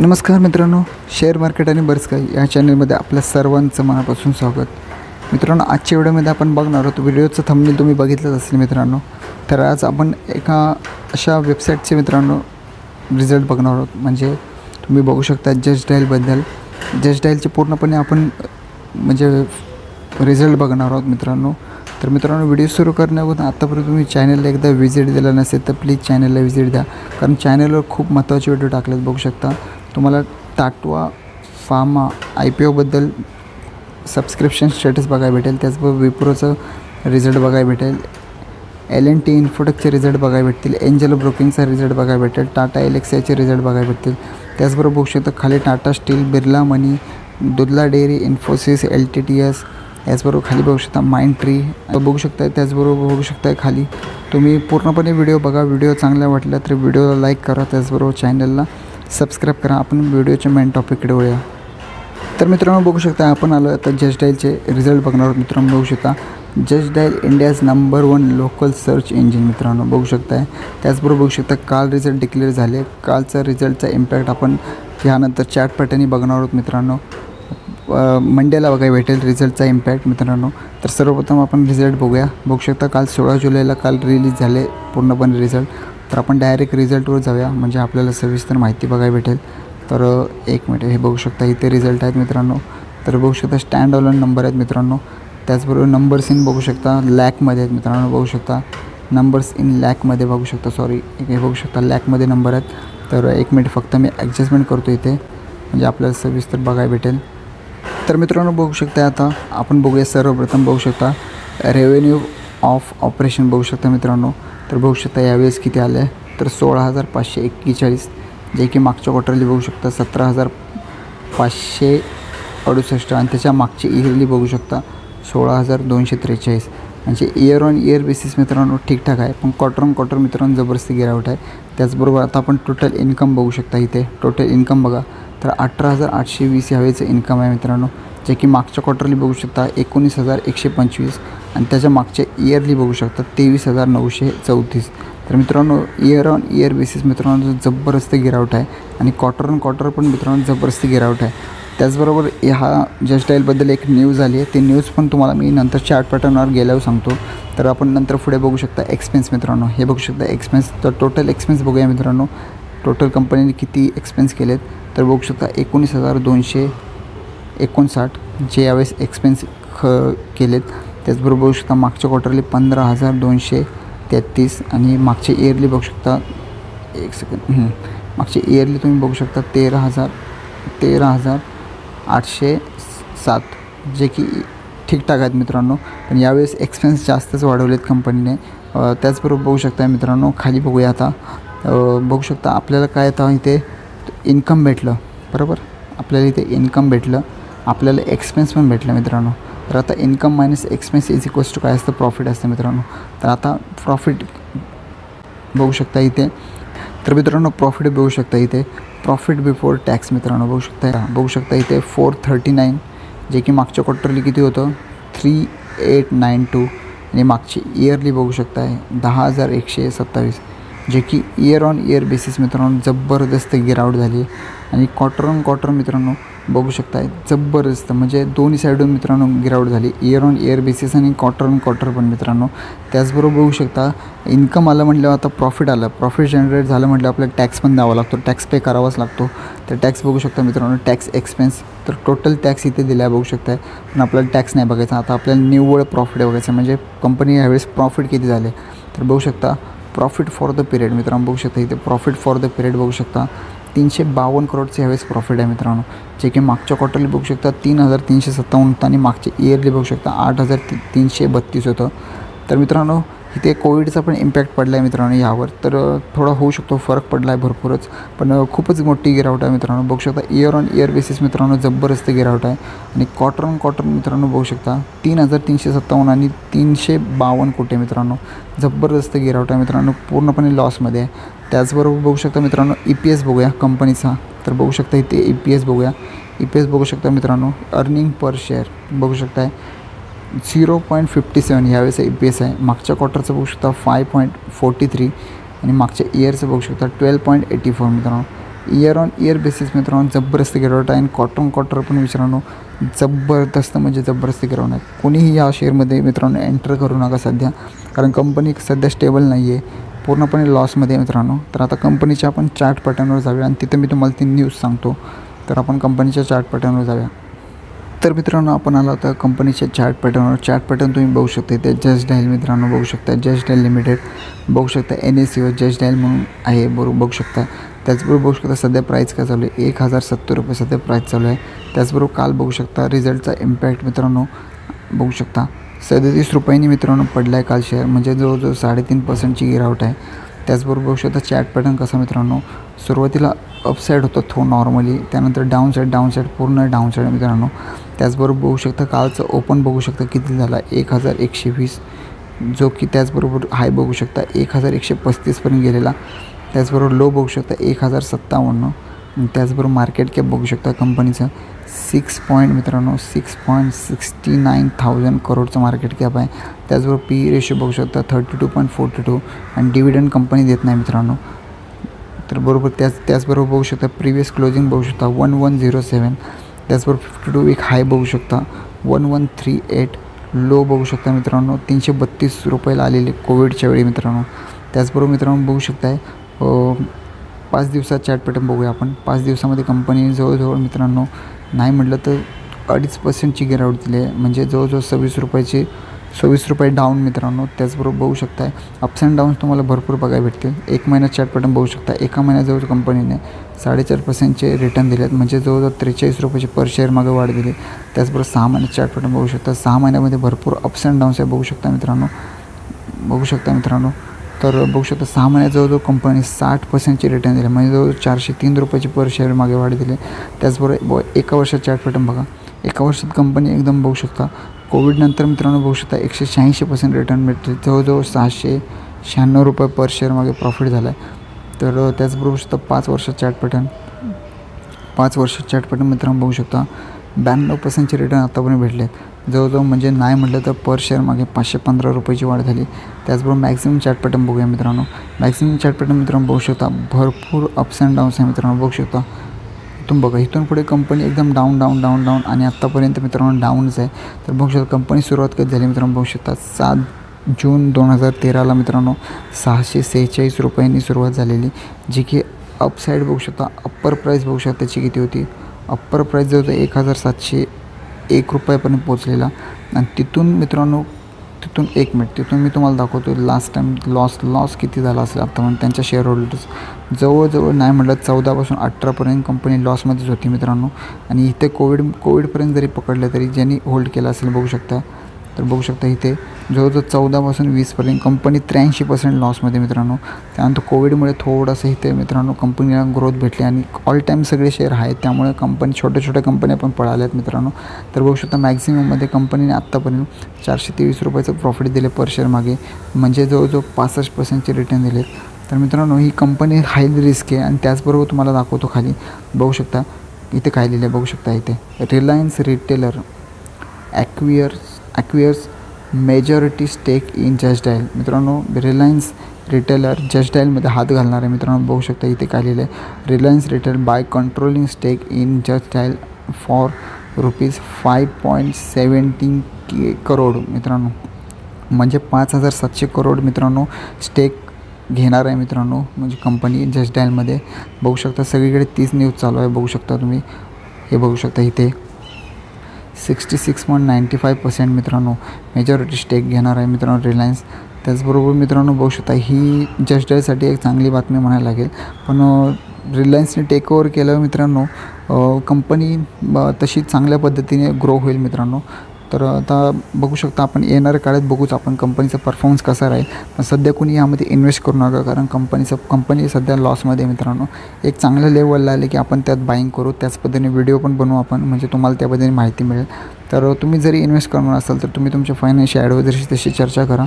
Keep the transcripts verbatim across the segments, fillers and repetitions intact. नमस्कार मित्रांनो, share market आणि बर्स काय या चॅनलमध्ये आपल्या सर्वांचं मनापासून स्वागत. मित्रांनो, आजच्या व्हिडिओमध्ये आपण बघणार आहोत, व्हिडिओचं थंबनेल तुम्ही बघितलंच असेल मित्रांनो. तर आज आपण एका अशा वेबसाईटचे मित्रांनो रिझल्ट बघणार आहोत. म्हणजे तुम्ही बघू शकता जस्टडायलबद्दल, जस्टडायलचे पूर्णपणे आपण म्हणजे रिझल्ट बघणार आहोत मित्रांनो. तर मित्रांनो, व्हिडिओ सुरू करण्यापूर्वी आत्तापर्यंत तुम्ही चॅनलला एकदा व्हिजिट दिला नसेल तर प्लीज चॅनलला व्हिजिट द्या, कारण चॅनलवर खूप महत्त्वाचे व्हिडिओ टाकलेत. बघू शकता तुम्हाला टाटा फार्मा आय पी ओबद्दल सबस्क्रिप्शन स्टेटस बघायला भेटेल, त्याचबरोबर विप्रोचं रिझल्ट बघायला भेटेल, एल एन टी इन्फोटेकचे रिझल्ट बघायला भेटतील, एंजल ब्रोकिंगचा रिझल्ट बघायला भेटेल, टाटा एलेक्साचे रिझल्ट बघायला भेटतील. त्याचबरोबर बघू शकता खाली Tata steel, Birla money, दुधला dairy, Infosys, L T T S, याचबरोबर खाली बघू शकता माइंड ट्री बघू शकता. त्याचबरोबर बघू शकता खाली तुम्ही पूर्णपणे व्हिडिओ बघा. व्हिडिओ चांगला वाटला तर व्हिडिओला लाईक करा, त्याचबरोबर चॅनलला सबस्क्राईब करा. आपण व्हिडिओच्या मेन टॉपिककडे वळूया. तर मित्रांनो बघू शकता आपण आलो आता जस्टडायलचे रिझल्ट बघणार आहोत. मित्रांनो बघू शकता JustDial India's number one local search engine मित्रांनो बघू शकता आहे. त्याचबरोबर बघू शकता काल रिझल्ट डिक्लेअर झाले. कालचा रिझल्टचा इम्पॅक्ट आपण यानंतर चार्ट पॅटर्ननी बघणार आहोत मित्रांनो. मंडेला बघायला भेटेल रिझल्टचा इम्पॅक्ट मित्रांनो. तर सर्वप्रथम आपण रिझल्ट बघूया. बघू शकता काल सोळा जुलैला काल रिलीज झाले पूर्णपणे रिझल्ट. तर आपण डायरेक्ट रिझल्टवर जाऊया, म्हणजे आपल्याला सविस्तर माहिती बघायला भेटेल. तर एक मिनिट, हे बघू शकता इथे रिझल्ट आहेत मित्रांनो. तर बघू शकता स्टँड ऑलन नंबर आहेत मित्रांनो. त्याचबरोबर नंबर्स इन बघू शकता लॅकमध्ये आहेत मित्रांनो. बघू शकता नंबर्स इन लॅकमध्ये बघू शकता, सॉरी हे बघू शकता लॅकमध्ये नंबर आहेत. तर एक मिनिट फक्त मी ॲडजस्टमेंट करतो इथे, म्हणजे आपल्याला सविस्तर बघायला भेटेल. तर मित्रांनो बघू शकता आता आपण बघूया. सर्वप्रथम बघू शकता रेव्हेन्यू ऑफ ऑपरेशन बघू शकता मित्रांनो. तर बघू शकता यावेळेस किती आलं आहे, तर सोळा हजार पाचशे एक्केचाळीस, जे की मागच्या क्वार्टरली बघू शकता सतरा हजार पाचशे अडुसष्ट, आणि त्याच्या मागची इयरली बघू शकता सोळा हजार दोनशे त्रेचाळीस. म्हणजे इयर ऑन इयर बेसिस मित्रांनो ठीकठाक आहे, पण क्वार्टर ऑन क्वार्टर मित्रांनो जबरदस्ती गिरावट आहे. त्याचबरोबर आता आपण टोटल इन्कम बघू शकता इथे. टोटल इन्कम बघा तर अठरा हजार आठशे वीस यावेळेचं इन्कम आहे मित्रांनो, जे की मागच्या क्वार्टरली बघू शकता एकोणीस हजार एकशे पंचवीस, आणि त्याच्या मागच्या इयरली बघू शकता तेवीस हजार नऊशे चौतीस. तर मित्रांनो इयर ऑन इयर बेसिस मित्रांनो जबरदस्त गिरावट आहे, आणि क्वार्टर ऑन क्वार्टर पण मित्रांनो जबरदस्त गिरावट आहे. त्याचबरोबर ह्या जस्टडायलबद्दल एक न्यूज आली आहे, ती न्यूज पण तुम्हाला मी नंतर चार्ट पॅटर्नवर गेल्यावर सांगतो. तर आपण नंतर पुढे बघू शकता एक्सपेन्स मित्रांनो. हे बघू शकता एक्सपेन्स, तर टोटल एक्सपेन्स बघूया मित्रांनो. टोटल कंपनीने किती एक्सपेन्स केलेत, तर बघू शकता एकोणीस हजार दोनशे एकोणसाठ जे यावेळेस एक्सपेन्स ख केलेत. त्याचबरोबर बघू शकता मागच्या क्वार्टरली पंधरा हजार दोनशे तेहत्तीस, आणि मागच्या इयरली बघू शकता एक सेकंड मागच्या इयरली तुम्ही बघू शकता तेरा हजार तेरा हजार आठशे सात, जे की ठीकठाक आहेत मित्रांनो. पण यावेळेस एक्सपेन्स जास्तच वाढवलेत कंपनीने. त्याचबरोबर बघू शकता मित्रांनो खाली बघूया आता. बघू शकता आपल्याला काय आता इथे इन्कम भेटलं, बरोबर आपल्याला इथे इन्कम भेटलं, आपल्याला एक्सपेन्स पण भेटलं मित्रांनो. तर आता income minus expense is equals to काय असतं, प्रॉफिट असतं मित्रांनो. तर आता प्रॉफिट बघू शकता इथे. तर मित्रांनो प्रॉफिट बघू शकता इथे, प्रॉफिट बिफोर टॅक्स मित्रांनो बघू शकता बघू शकता इथे फोर थर्टी नाईन, जे की मागच्या क्वार्टरली किती होतं थ्री एट नाईन टू, आणि मागची इयरली बघू शकता आहे दहा हजार एकशे सत्तावीस, जे की इयर ऑन इयर बेसिस मित्रांनो जबरदस्त गिरावट झाली आहे. आणि क्वार्टर ऑन क्वार्टर मित्रांनो बघू शकता आहे जबरदस्त, म्हणजे दोन्ही साईडून मित्रांनो गिरावट झाली, इयर ऑन इयर बेसिस आणि क्वार्टर ऑन क्वार्टर पण मित्रांनो. त्याचबरोबर बघू शकता इन्कम आलं म्हटल्यावर आता प्रॉफिट आलं, प्रॉफिट जनरेट झालं म्हटलं आपल्याला टॅक्स पण द्यावा लागतो, टॅक्स पे करावाच लागतो. तर टॅक्स बघू शकता मित्रांनो, टॅक्स एक्सपेन्स, तर टोटल टॅक्स इथे दिला बघू शकता आहे. पण आपल्याला टॅक्स नाही बघायचा, आता आपल्याला निव्वळ प्रॉफिट बघायचं, म्हणजे कंपनी यावेळेस प्रॉफिट किती झाले. तर बघू शकता प्रॉफिट फॉर द पिरियड मित्रांनो बघू शकता इथे, प्रॉफिट फॉर द पिरियड बघू शकता तीनशे बावन्न करोडचे यावेळेस प्रॉफिट आहे मित्रांनो, जे की मागच्या क्वार्टरली बघू शकता तीन हजार तीनशे सत्तावन्न होतं, आणि मागच्या इयरली बघू शकता आठ हजार ती तीनशे बत्तीस होतं. तर मित्रांनो इथे कोविडचा पण इम्पॅक्ट पडला आहे मित्रांनो यावर, तर थोडा होऊ शकतो फरक पडला आहे भरपूरच, पण खूपच मोठी गिरावट आहे मित्रांनो. बघू शकता इयर ऑन इयर बेसिस मित्रांनो जबरदस्त गिरावट आहे, आणि क्वार्टर ऑन क्वार्टर मित्रांनो बघू शकता तीन हजार तीनशे सत्तावन्न आणि तीनशे बावन्न कोटी मित्रांनो जबरदस्त गिरावट आहे मित्रांनो, पूर्णपणे लॉसमध्ये आहे. त्याचबरोबर बघू शकता मित्रांनो ई पी एस बघूया कंपनीचा. तर बघू शकता इथे ई पी एस बघूया. ई पी एस बघू शकता मित्रांनो अर्निंग पर शेअर बघू शकता आहे झिरो पॉईंट फिफ्टी सेवन यावेळेस ई पी एस आहे. मागच्या क्वार्टरचं बघू शकता फाय पॉईंट फोर्टी थ्री, आणि मागच्या इयरचं बघू शकता ट्वेल्व पॉईंट एटी फोर मित्रांनो. ईयर ऑन ईयर बेसिस में तर जबरदस्ती गिरवट आहे आणि क्वार्टर क्वार्टर पण मित्रांनो जबरदस्त म्हणजे जबरदस्ती गिरवण आहे। कोणीही या शेअरमध्ये मित्रांनो एंटर करू नका सध्या, कारण कंपनी सध्या स्टेबल नाही आहे, पूर्णपणे लॉसमध्ये मित्रांनो। तर आता कंपनीच्या आपण चार्ट पॅटर्नवर जाऊया आणि तिथे मी तुम्हाला ती न्यूज सांगतो। तर आपण कंपनीच्या चार्ट पॅटर्नवर जाऊया। तर मित्रांनो आपण आलो होता कंपनीच्या चार्ट पॅटर्नवर। चार्ट पॅटर्न तुम्ही बघू शकता इथे JustDial मित्रांनो बघू शकता, JustDial लिमिटेड बघू शकता, N S C O JustDial म्हणून आहे बरोबर बघू शकता। त्याचबरोबर बघू शकता सध्या प्राइस काय चालू आहे, एक हजार सत्तर रुपये सध्या प्राइस चालू आहे। त्याचबरोबर काल बघू शकता रिझल्टचा इम्पॅक्ट मित्रांनो बघू शकता सदतीस रुपयांनी मित्रांनो पडला आहे काल शेअर, म्हणजे जवळजवळ साडेतीन पर्सेंटची गिरावट आहे। त्याचबरोबर बघू शकता चार्ट पॅटर्न कसा मित्रांनो, सुरुवातीला अपसाईड होतं थो नॉर्मली, त्यानंतर डाऊन साईड डाऊन साईड पूर्ण डाऊन साईड मित्रांनो। त्याचबरोबर बघू शकता कालचं ओपन बघू शकता किती झाला, एक हजार एकशे वीस जो की त्याचबरोबर हाय बघू शकता एक हजार एकशे पस्तीसपर्यंत गेलेला। त्याचबरोबर लो बघू शकता एक हजार सत्तावन्न। त्याचबरोबर मार्केट कॅप बघू शकता कंपनीचं सिक्स पॉईंट मित्रांनो six point sixty nine thousand करोडचं मार्केट कॅप आहे। त्याचबरोबर पी रेशो बघू शकता thirty two point forty two आणि डिव्हिडंड कंपनी देत नाही मित्रांनो। तर बरोबर त्याच त्याचबरोबर बघू शकता प्रिव्हियस क्लोजिंग बघू शकता वन वन झिरो सेवन। त्याचबरोबर फिफ्टी टू वीक हाय बघू शकता one one three eight, low बघू शकता मित्रांनो तीनशे बत्तीस रुपयाला आलेले कोविडच्या वेळी मित्रांनो। त्याचबरोबर मित्रांनो बघू शकताय पाच दिवसात चार्ट पॅटर्न बघूया आपण। पाच दिवसामध्ये कंपनी जवळजवळ मित्रांनो नाही म्हटलं तर अडीच पर्सेंटची गिरावट दिली आहे, म्हणजे जवळजवळ सव्वीस रुपयाची सव्वीस रुपये डाऊन मित्रांनो। त्याचबरोबर बघू शकताय अप्स अँड डाऊन्स तुम्हाला भरपूर बघायला भेटतील। एक महिना चार्ट पॅटर्न बघू शकता, एका महिन्याजवळ कंपनीने साडेचार पर्सेंटचे रिटर्न दिले आहेत, म्हणजे जवळजवळ त्रेचाळीस रुपयाचे पर शेअर मागे वाढ दिली। त्याचबरोबर सहा महिन्यात चार्ट पॅटर्न बघू शकता, सहा महिन्यामध्ये भरपूर अप्स अँड डाऊन्स आहे बघू शकता मित्रांनो बघू शकता मित्रांनो तर बघू शकता सहा महिन्यात जवळजवळ कंपनी साठ पर्सेंटचे रिटर्न दिले, म्हणजे जवळजवळ चारशे तीन रुपयाचे पर शेअर मागे वाढ दिले। त्याचबरोबर एका वर्षात चार्ट पॅटर्न बघा, एका वर्षात कंपनी एकदम बघू शकता कोविडनंतर मित्रांनो बघू शकता एकशे शहाऐंशी पर्सेंट रिटर्न मिळते, जवळजवळ सहाशे शहाण्णव रुपये पर शेअर मागे प्रॉफिट झाला आहे। तर त्याचबरोबर बघू शकता पाच वर्षात चार्ट पॅटर्न पाच वर्षात चार्ट पॅटर्न मित्रांनो बघू शकता ब्याण्णव पर्सेंटचे रिटर्न आतापर्यंत भेटले आहेत, जवळजवळ म्हणजे नाही म्हटलं तर पर शेअर मागे पाचशे पंधरा रुपयाची वाढ झाली। त्याचबरोबर मॅक्झिमम चार्ट पॅटर्न बघूया मित्रांनो। मॅक्झिमम चार्ट पॅटर्न मित्रांनो बघू शकता भरपूर अप्स अँड डाऊन्स आहे मित्रांनो बघू शकता। इथून बघा इथून पुढे कंपनी एकदम डाऊन डाऊन डाऊन डाऊन आणि आत्तापर्यंत मित्रांनो डाऊनच आहे। तर बघू शकता कंपनी सुरुवात कधी झाली मित्रांनो बघू शकता सात जून दोन हजार तेराला मित्रांनो सहाशे सेहेचाळीस रुपयांनी सुरुवात झालेली, जी की अपसाईड बघू शकता अप्पर प्राईस बघू शकता त्याची किती होती, अप्पर प्राईस जो होता एक हजार सातशे एक रुपयापर्यंत पोचलेला। आणि तिथून मित्रांनो तिथून एक मिनिट तिथून मी तुम्हाला दाखवतो लास्ट टाईम लॉस लॉस किती झाला असेल आता म्हणून त्यांच्या शेअर होल्डर्स जवळजवळ नाही म्हटलं चौदापासून अठरापर्यंत कंपनी लॉसमध्येच होती मित्रांनो। आणि इथे कोविड कोविडपर्यंत जरी पकडलं तरी ज्यांनी होल्ड केला असेल बघू शकता, तर बघू शकता इथे जवळजवळ चौदापासून वीसपर्यंत कंपनी त्र्याऐंशी पर्सेंट लॉसमध्ये मित्रांनो। त्यानंतर कोविडमुळे थोडंसं इथे मित्रांनो कंपनीला ग्रोथ भेटली आणि ऑल टाईम सगळे शेअर आहेत, त्यामुळे कंपनी छोट्या छोट्या कंपन्या पण पळाल्या आहेत मित्रांनो। तर बघू शकता मॅक्झिमममध्ये कंपनीने आत्तापर्यंत चारशे तेवीस रुपयाचं प्रॉफिट दिले पर शेअर मागे, म्हणजे जवळजवळ पासष्ट पर्सेंटचे रिटर्न दिले। तर मित्रांनो ही कंपनी हाय रिस्क आहे आणि त्याचबरोबर तुम्हाला दाखवतो खाली बघू शकता इथे काय लिहिलं बघू शकता इथे Reliance retailer acquires acquires majority stake in JustDial मित्रांनो। रिलायन्स रिटेलर JustDialमध्ये हात घालणार आहे मित्रांनो बघू शकता इथे काय लिहिलं आहे Reliance retail buy controlling stake in JustDial for rupees five point seventeen के करोड मित्रांनो, म्हणजे पाच हजार सातशे करोड मित्रांनो स्टेक घेणार आहे मित्रांनो म्हणजे कंपनी JustDialमध्ये बघू शकता। सगळीकडे तीच न्यूज चालू आहे बघू शकता तुम्ही हे बघू शकता इथे sixty six point ninety five percent मित्रांनो मेजॉरिटी स्टेक घेणार आहे मित्रांनो रिलायन्स। त्याचबरोबर मित्रांनो बघू शकता ही JustDialसाठी एक चांगली बातमी म्हणायला लागेल, पण रिलायन्सने टेक ओव्हर केल्यावर मित्रांनो कंपनी तशी चांगल्या पद्धतीने ग्रो होईल मित्रांनो। तर आता बघू शकता आपण येणाऱ्या काळात बघूच आपण कंपनीचा परफॉर्मन्स कसा राहील, पण सध्या कोणी यामध्ये इन्व्हेस्ट करू नका, कारण कंपनीचं कंपनी सध्या लॉसमध्ये मित्रांनो। एक चांगल्या लेवलला आले की आपण त्यात बाईंग करू, त्याच पद्धतीने व्हिडिओ पण बनवू आपण, म्हणजे तुम्हाला त्या पद्धतीने माहिती मिळेल। तर तुम्ही जरी इन्व्हेस्ट करणार असाल तर तुम्ही तुमच्या फायनान्शियल ॲडवायझरशी तशी चर्चा करा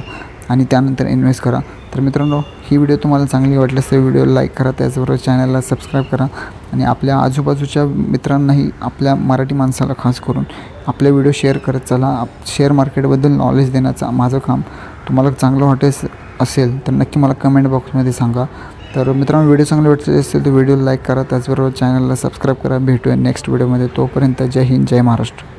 आणि त्यानंतर इन्व्हेस्ट करा। तर मित्रांनो ही व्हिडिओ तुम्हाला चांगली वाटल्यास तर व्हिडिओ लाईक करा, त्याचबरोबर चॅनलला सबस्क्राईब करा आणि आपल्या आजूबाजूच्या मित्रांनाही आपल्या मराठी माणसाला खास करून आपले व्हिडिओ शेअर करत चला। आप शेअर मार्केटबद्दल नॉलेज देण्याचं माझं काम तुम्हाला चांगलं वाटेल असेल तर नक्की मला कमेंट बॉक्समध्ये सांगा। तर मित्रांनो व्हिडिओ चांगला वाटत असेल तर व्हिडिओ लाईक करा, त्याचबरोबर चॅनलला सबस्क्राइब करा. भेटूया नेक्स्ट व्हिडिओमध्ये. तोपर्यंत जय हिंद, जय महाराष्ट्र.